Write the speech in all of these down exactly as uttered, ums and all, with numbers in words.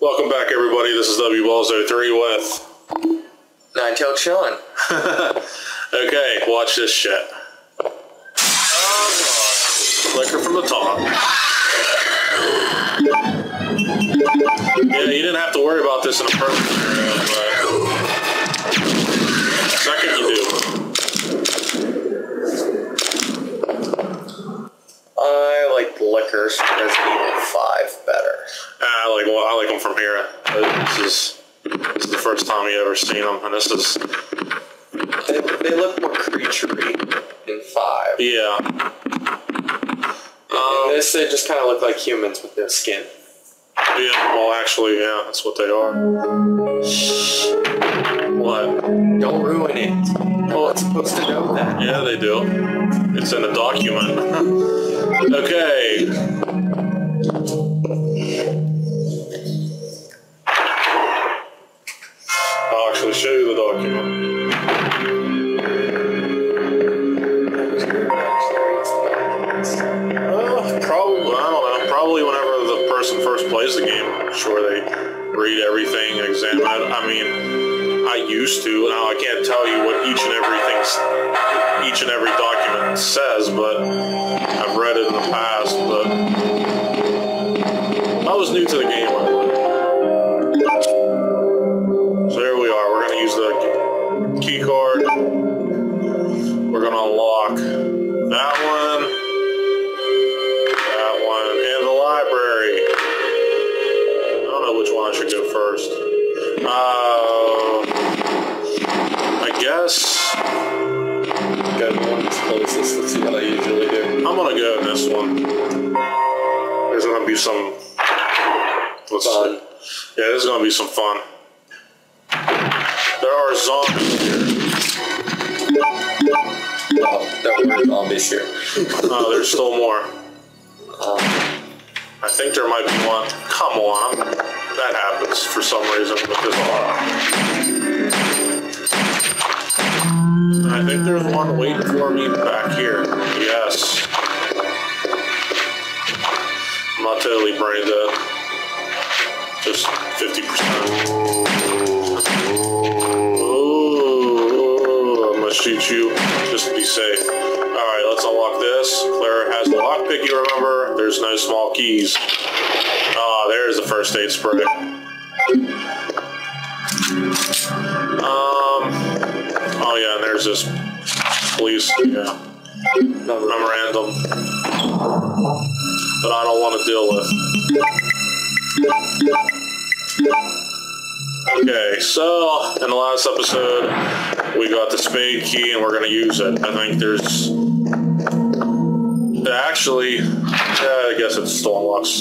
Welcome back, everybody. This is W WBallz oh three with Ninetailedsean chilling. Okay, watch this shit. Licker from the top. Yeah, you didn't have to worry about this in a perfect scenario, but second you do. I like the Lickers from Resident Evil five better. I like, well, I like them from here. This is, this is the first time you've ever seen them, and this is... They, they look more creature-y in five. Yeah. Um, this, they just kind of look like humans with no skin. Yeah, well, actually, yeah, that's what they are. Shh. What? Don't ruin it. Well, it's supposed to know that. Yeah, they do. It's in the document. Okay. I'll actually show you the document. First plays the game, I'm sure they read everything, examine it. I mean, I used to. Now I can't tell you what each and everything, each and every document says, but I've read it in the past. But I was new to the game. So here we are. We're gonna use the key card. We're gonna unlock that one. I should go first. Uh, I guess. Go to the one that's closest. Let's see what I usually do. I'm gonna go in this one. There's gonna be some. Let's fun. See. Yeah, there's gonna be some fun. There are zombies here. Oh, there were zombies here. No, there's still more. Um. I think there might be one. Come on. That happens for some reason with this auto. I think there's one waiting for me back here. Yes. I'm not totally brain dead. Just fifty percent. Ooh, I'm gonna shoot you just to be safe. Alright, let's unlock this. Claire has the lockpick, you remember? There's no small keys. Ah, uh, there's the first aid spray. Um. Oh yeah, and there's this police yeah, memorandum that I don't want to deal with. Okay, so in the last episode, we got the spade key, and we're gonna use it. I think there's actually. Yeah, I guess it still unlocks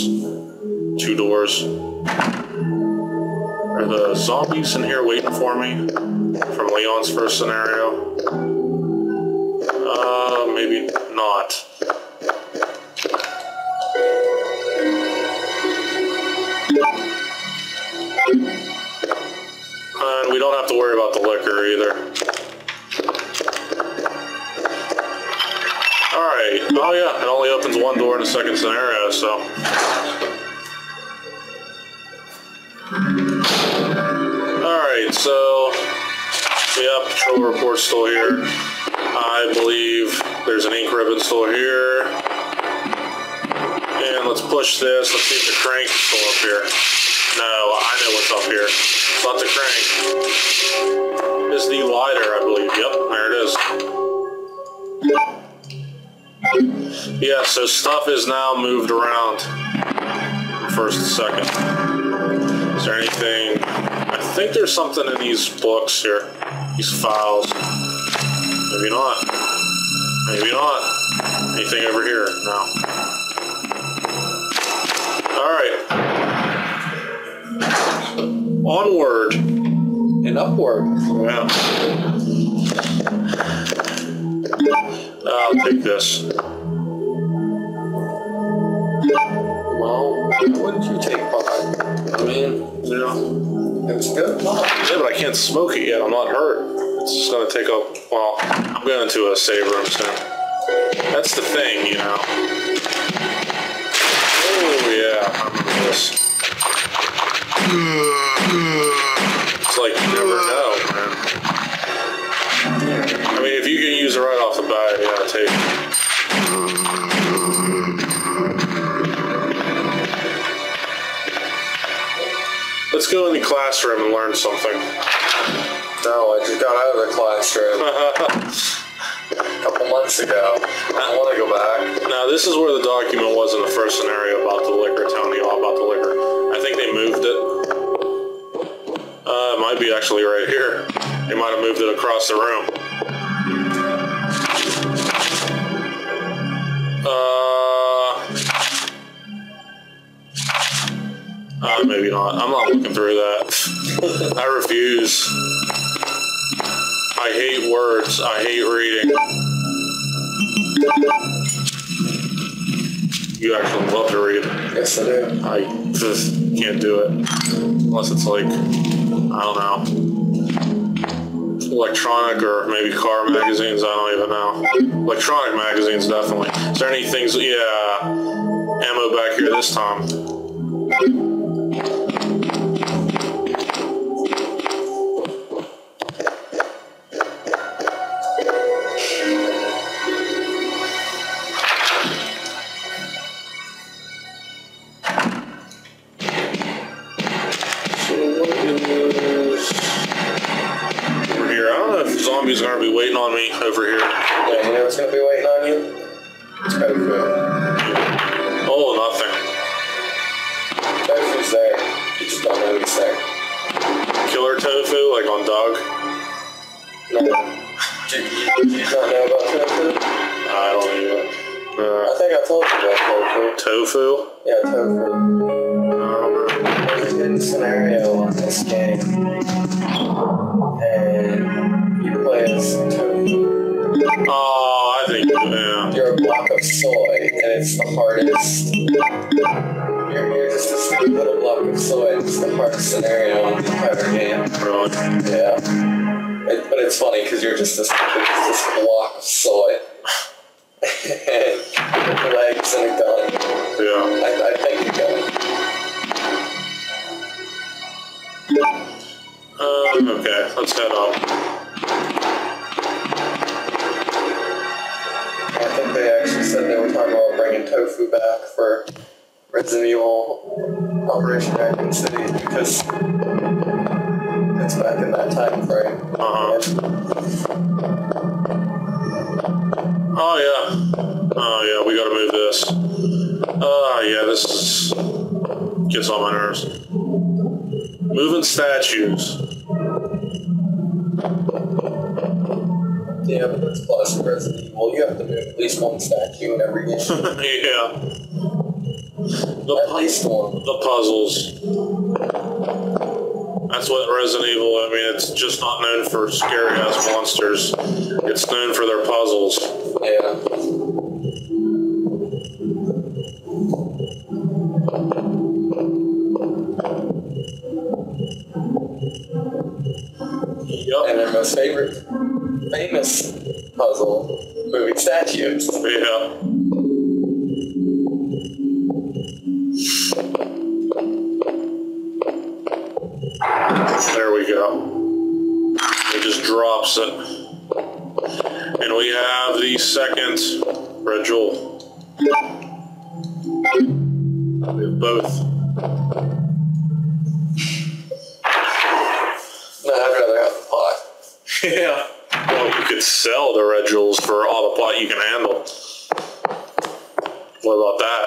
two doors. Are the zombies in here waiting for me? From Leon's first scenario? Uh, maybe not. And we don't have to worry about the Licker either. Oh yeah, it only opens one door in the second scenario, so. Alright, so, yeah, patrol report's still here. I believe there's an ink ribbon still here. And let's push this, let's see if the crank is still up here. No, I know what's up here. It's not the crank. It's the lighter, I believe. Yep, there it is. Yeah, so stuff is now moved around from first to second. Is there anything? I think there's something in these books here, these files. Maybe not. Maybe not. Anything over here? No. Alright. Onward. And upward. Yeah. I'll take this. Well, wouldn't you take part? I mean, you know, it was good. Yeah, but I can't smoke it yet. I'm not hurt. It's just gonna take a. Well, I'm going to a save room soon. That's the thing, you know. Oh yeah, I remember this. It's like you never know, man. I mean, if you can use it right off the bat, yeah, take it. Let's go in the classroom and learn something. No, I just got out of the classroom. A couple months ago. I don't want to go back. Now, this is where the document was in the first scenario about the liquor, telling you all about the liquor. I think they moved it. Uh, it might be actually right here. They might have moved it across the room. Uh, uh, maybe not. I'm not looking through that. I refuse. I hate words. I hate reading. You actually love to read. Yes, I do. I just can't do it. Unless it's like, I don't know, electronic or maybe car magazines. I don't even know. Electronic magazines, definitely. Is there any things? Yeah. Ammo back here this time. Resident Evil Operation Raccoon City, because it's back in that time frame. Uh-huh. Oh yeah. Oh yeah, we gotta move this. Oh yeah, this is, gets on my nerves. Moving statues. Yeah, but it's plus Resident Evil. You have to move at least one statue in every game. Yeah. The, At least one. The puzzles. That's what Resident Evil, I mean, it's just not known for scary-ass monsters. It's known for their puzzles. Yeah. Yep. And their most favorite, famous puzzle, moving statues. Yeah. There we go. It just drops it. And we have the second red jewel. We have both. No, I'd rather have the pot. Yeah. Well, you could sell the red jewels for all the pot you can handle. What about that?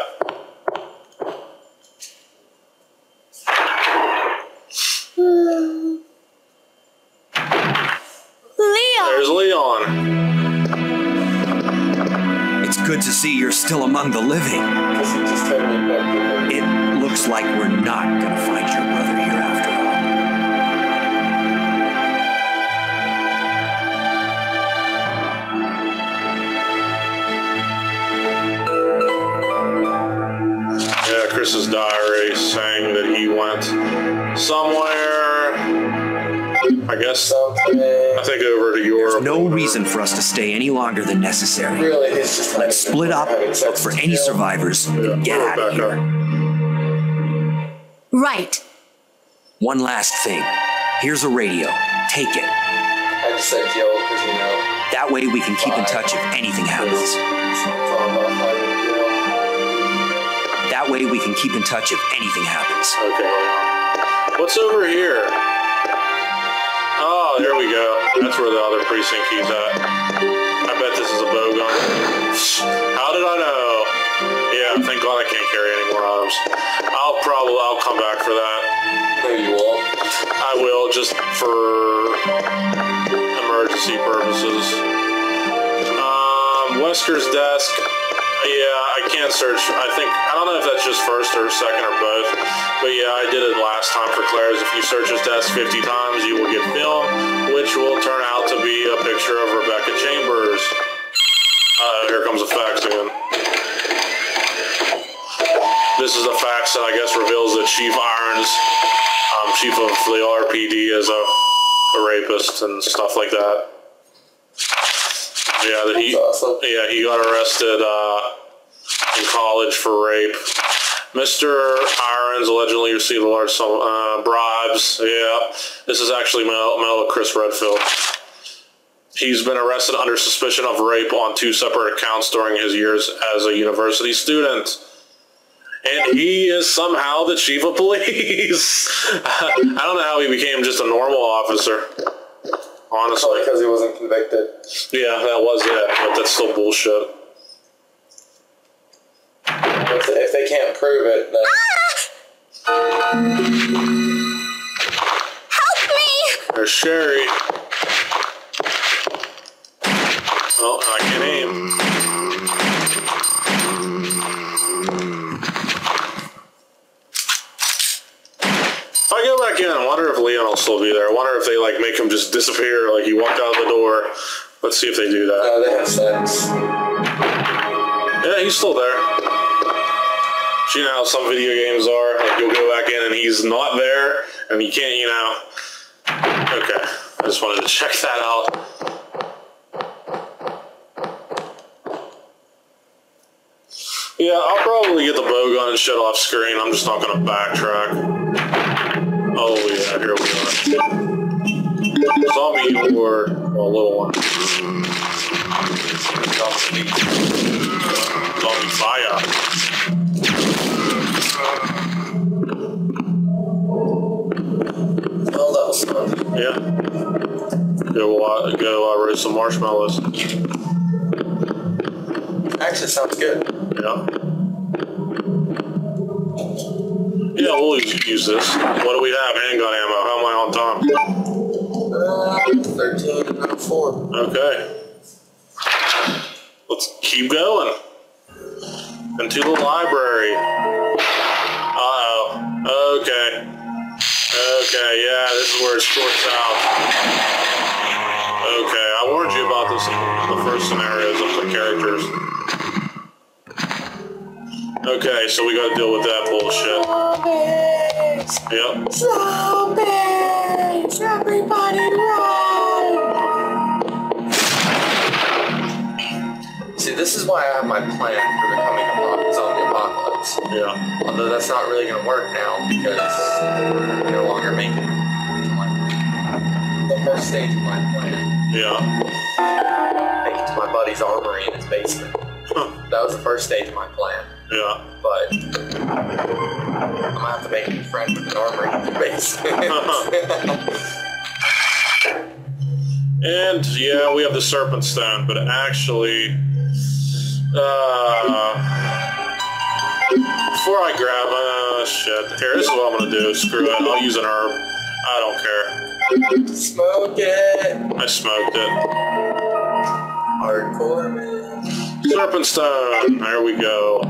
Good to see you're still among the living. It looks like we're not going to find your brother here after all. Yeah, Chris's diary saying that he went somewhere, I guess. Something. I think over to Europe. There's no reason for us to stay any longer than necessary. Really, it's just let's split up, look for any survivors, yeah, and get out of here. Right. One last thing. Here's a radio. Take it. I just said yo, because you know. That way we can keep in touch if anything happens. That way we can keep in touch if anything happens. Okay. What's over here? Oh, there we go. That's where the other precinct key's at. I bet this is a bow gun. How did I know? Yeah, thank God I can't carry any more items. I'll probably, I'll come back for that. No, you won't. I will, just for emergency purposes. Um, Wesker's desk. Yeah, I can't search. I think, I don't know if that's just first or second or both. But yeah, I did it last time for Claire's. If you search his desk fifty times, you will get film, which will turn out to be a picture of Rebecca Chambers. Uh, here comes a fax again. This is a fax that I guess reveals that Chief Irons, um, chief of the R P D, is a, a rapist and stuff like that. Yeah, that he, awesome. yeah, he got arrested uh, in college for rape. Mister Irons allegedly received a large sum of uh, bribes. Yeah, this is actually Mel, Mel Chris Redfield. He's been arrested under suspicion of rape on two separate accounts during his years as a university student. And he is somehow the chief of police. I don't know how he became just a normal officer. Honestly, because he wasn't convicted. Yeah, that was it, but that's still bullshit. If they, if they can't prove it, then... Ah! Help me! There's Sherry. Oh, I can aim. If I go back in, I wonder if Leon will still be there. I wonder if they like make him just disappear, like he walked out of the door. Let's see if they do that. Oh, no, they have sex. Yeah, he's still there. But you know how some video games are. Like, you'll go back in and he's not there, and you can't, you know. Okay, I just wanted to check that out. Yeah, I'll probably get the bow gun and shit off screen. I'm just not gonna backtrack. Oh yeah, here we are. Zombie or a little one. Zombie. Zombie fire. Well, that was fun. Yeah. Go, uh, go uh, roast some marshmallows. Actually, sounds good. Yeah. Yeah, we'll use this. What do we have? Handgun ammo. How am I on time? Uh, thirteen and four. Okay. Let's keep going. Into the library. Uh-oh. Okay. Okay, yeah, this is where it shorts out. Okay, I warned you about this in the first scenarios of the characters. Okay, so we gotta deal with that bullshit. Zombies! Yep. Zombies! Everybody run! See, this is why I have my plan for the coming zombie apocalypse. Yeah. Although that's not really gonna work now because we're no longer making like, the first stage of my plan. Yeah. Making to my buddy's armory in his basement. Huh. That was the first stage of my plan. Yeah. But I'm gonna have to make a friend with an armory in the basement. And yeah, we have the serpent stone, but actually, uh, before I grab, uh, shit. Here, this is what I'm gonna do. Screw it. I'll use an herb. I don't care. Smoke it. I smoked it. Hardcore man. Serpent stone. There we go.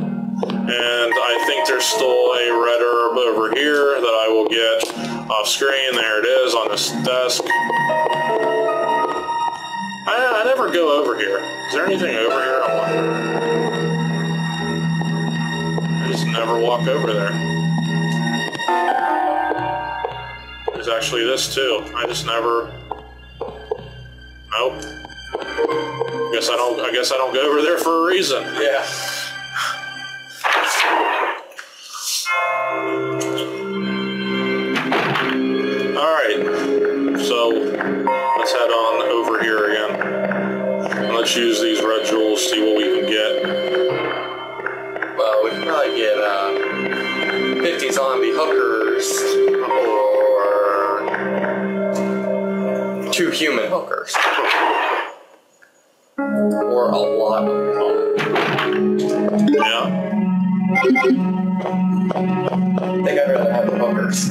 And I think there's still a red herb over here that I will get off screen. There it is on this desk. I, I never go over here. Is there anything over here? I wonder. I just never walk over there. There's actually this too. I just never. Nope. Guess I don't. I guess I don't go over there for a reason. Yeah. Thank you. two human hookers. Or a lot of them. Yeah. I think I'd rather have the hookers.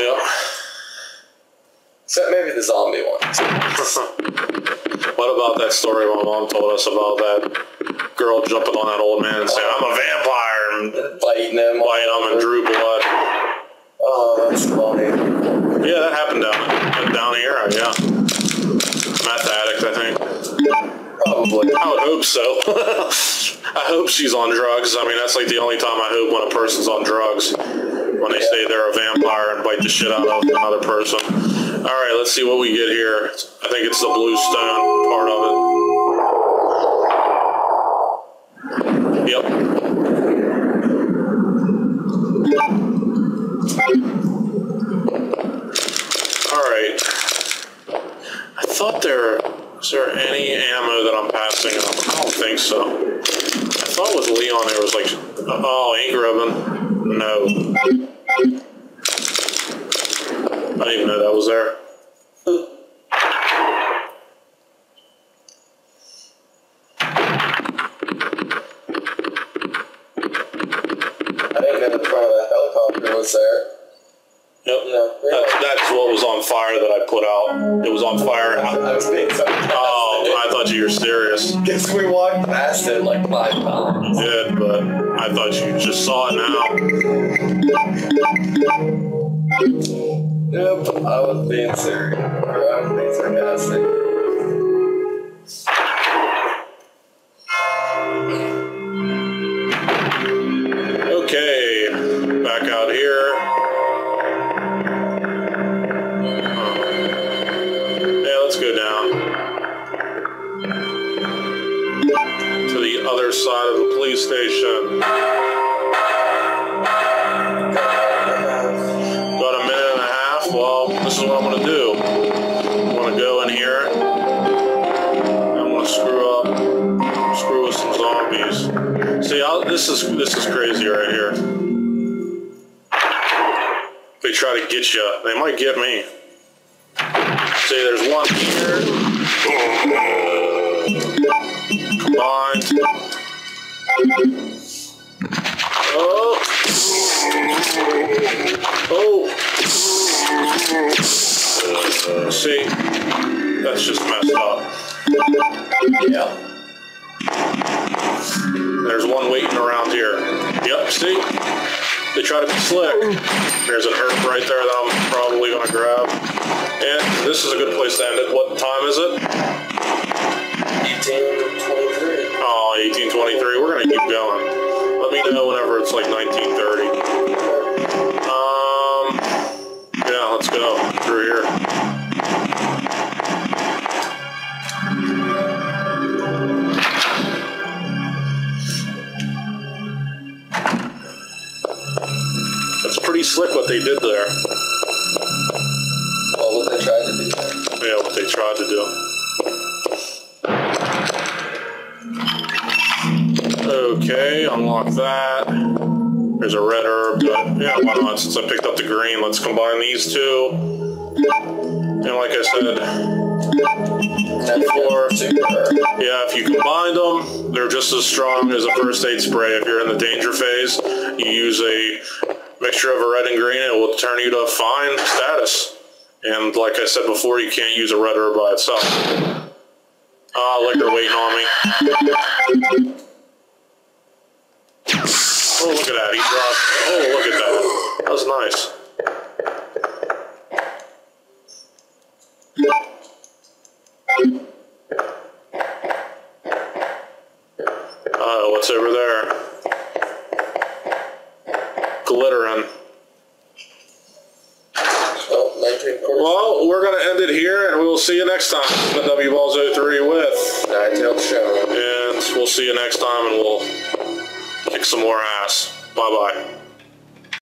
Yeah. Except maybe the zombie ones. What about that story my mom told us about that girl jumping on that old man and saying, I'm a vampire, and biting him, biting him and drew blood. Oh, that's funny. Yeah, that happened down, down here, yeah. I'm at the attic, I think. Probably. I would hope so. I hope she's on drugs. I mean, that's like the only time I hope when a person's on drugs. When they yeah. say they're a vampire and bite the shit out of another person. Alright, let's see what we get here. I think it's the blue stone part of it. Yep. Alright. I thought there... Is there any ammo that I'm passing up? I don't think so. I thought with Leon there was like... Oh, ink ribbon. No. I didn't even know that was there. There. Yep. No, that's, that's what was on fire that I put out. It was on fire. I, I was being so oh, I thought you were serious. Guess we walked past it like five times. You did, but I thought you just saw it now. Nope, I was being serious. Or I was being sarcastic. Side of the police station. About a minute and a half. Well, this is what I'm going to do. I'm going to go in here. I'm going to screw up, screw with some zombies. See, I'll, this is this is crazy right here. They try to get you. They might get me. See, there's one here. Combined. Oh! Oh! See? That's just messed up. Yeah. There's one waiting around here. Yep, see? They try to be slick. There's an herb right there that I'm probably going to grab. And this is a good place to end it. What time is it? eighteen twenty-three. Oh, eighteen twenty-three. We're going to keep going. Let me know whenever it's like nineteen thirty. Um, yeah, let's go through here. That's pretty slick what they did there. Well, what they tried to do. Yeah, what they tried to do. Okay, unlock that. There's a red herb, but yeah, why not? Since I picked up the green, let's combine these two. And like I said before, yeah, if you combine them, they're just as strong as a first aid spray. If you're in the danger phase, you use a mixture of a red and green, and it will turn you to fine status. And like I said before, you can't use a red herb by itself. Ah, uh, liquor waiting on me. Oh, look at that, he dropped. Oh, look at that. That was nice. Uh, what's over there? Glittering. Well, we're going to end it here, and we will see you next time at W Ballz oh three with Ninetailed Show. And we'll see you next time, and we'll... some more ass. Bye-bye.